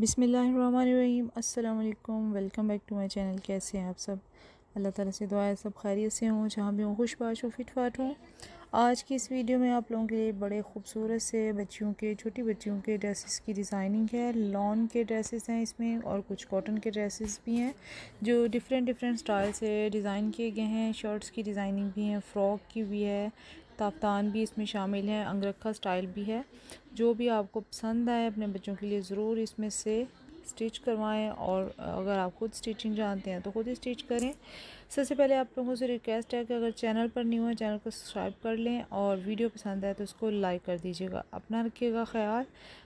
बिस्मिल्लाहिर्रहमानिर्रहीम। अस्सलाम वालेकुम, welcome back to my channel. कैसे हैं आप सब? अल्लाह ताला से दुआ है सब खैरियत से हों, जहाँ भी हों खुशबाश हो, फिट फाट हों। आज की इस वीडियो में आप लोगों के लिए बड़े खूबसूरत से बच्चियों के, छोटी बच्चियों के ड्रेसेस की डिज़ाइनिंग है। लॉन के ड्रेसेस हैं इसमें और कुछ कॉटन के ड्रेसेस भी हैं जो डिफरेंट स्टाइल से डिज़ाइन किए गए हैं। शर्ट्स की डिज़ाइनिंग भी हैं, फ़्रॉक की भी है, ताफ्तान भी इसमें शामिल है, अंगरखा स्टाइल भी है। जो भी आपको पसंद आए अपने बच्चों के लिए ज़रूर इसमें से स्टिच करवाएं, और अगर आप खुद स्टिचिंग जानते हैं तो खुद ही स्टिच करें। सबसे पहले आप लोगों से रिक्वेस्ट है कि अगर चैनल पर न्यू है चैनल को सब्सक्राइब कर लें, और वीडियो पसंद आए तो उसको लाइक कर दीजिएगा। अपना रखिएगा ख्याल,